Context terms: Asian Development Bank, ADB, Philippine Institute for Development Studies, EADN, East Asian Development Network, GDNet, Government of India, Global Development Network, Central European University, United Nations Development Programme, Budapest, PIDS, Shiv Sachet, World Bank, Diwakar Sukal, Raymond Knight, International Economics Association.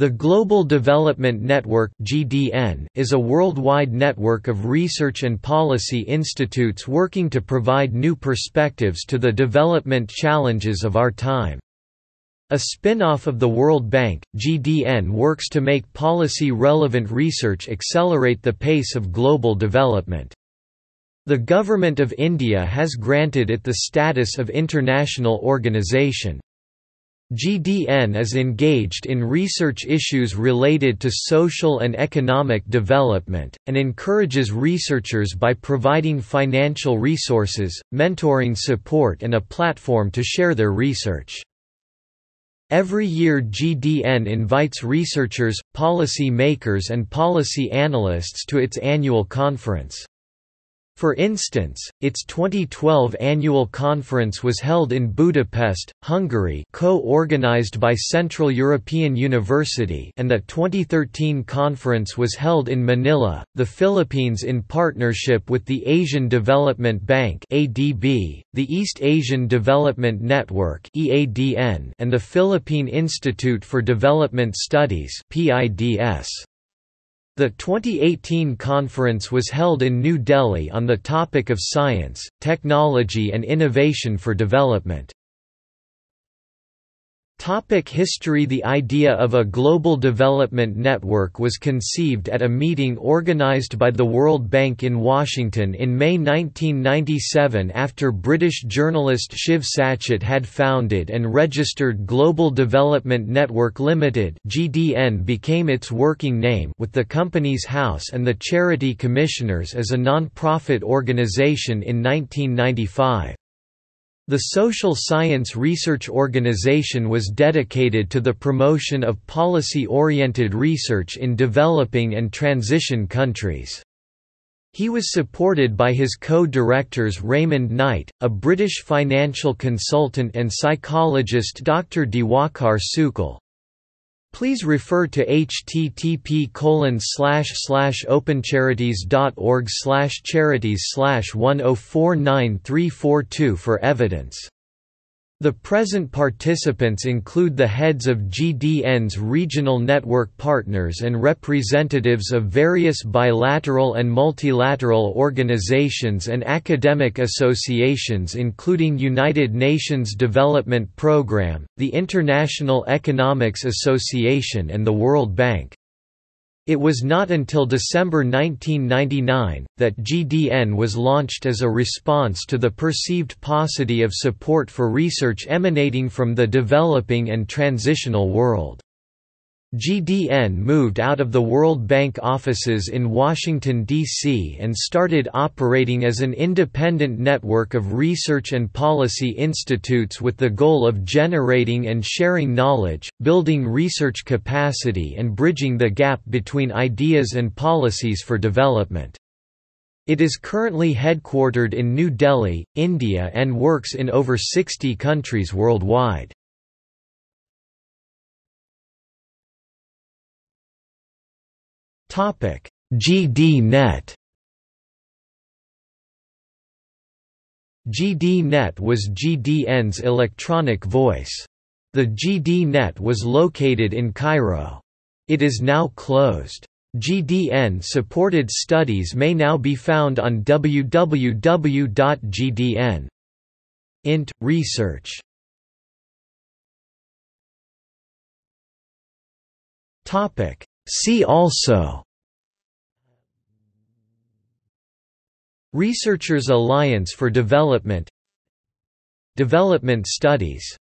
The Global Development Network (GDN) is a worldwide network of research and policy institutes working to provide new perspectives to the development challenges of our time. A spin-off of the World Bank, GDN works to make policy-relevant research accelerate the pace of global development. The Government of India has granted it the status of international organization. GDN is engaged in research issues related to social and economic development, and encourages researchers by providing financial resources, mentoring support, and a platform to share their research. Every year, GDN invites researchers, policy makers, and policy analysts to its annual conference. For instance, its 2012 annual conference was held in Budapest, Hungary, co-organized by Central European University, and the 2013 conference was held in Manila, the Philippines, in partnership with the Asian Development Bank (ADB), the East Asian Development Network (EADN), and the Philippine Institute for Development Studies (PIDS). The 2018 conference was held in New Delhi on the topic of science, technology and innovation for development. History. The idea of a global development network was conceived at a meeting organized by the World Bank in Washington in May 1997 after British journalist Shiv Sachet had founded and registered Global Development Network Limited (GDN) became its working name, with the company's house and the charity Commissioners as a non-profit organization in 1995. The Social Science Research Organization was dedicated to the promotion of policy-oriented research in developing and transition countries. He was supported by his co-directors Raymond Knight, a British financial consultant, and psychologist Dr. Diwakar Sukal. Please refer to http://opencharities.org/charities/1049342 for evidence. The present participants include the heads of GDN's regional network partners and representatives of various bilateral and multilateral organizations and academic associations, including United Nations Development Programme, the International Economics Association and the World Bank. It was not until December 1999, that GDN was launched as a response to the perceived paucity of support for research emanating from the developing and transitional world. GDN moved out of the World Bank offices in Washington, D.C. and started operating as an independent network of research and policy institutes with the goal of generating and sharing knowledge, building research capacity and bridging the gap between ideas and policies for development. It is currently headquartered in New Delhi, India and works in over 60 countries worldwide. GDNet. GDNet was GDN's electronic voice. The GDNet was located in Cairo. It is now closed. GDN-supported studies may now be found on www.gdn.int. Research. See also: Researchers Alliance for Development, Development Studies.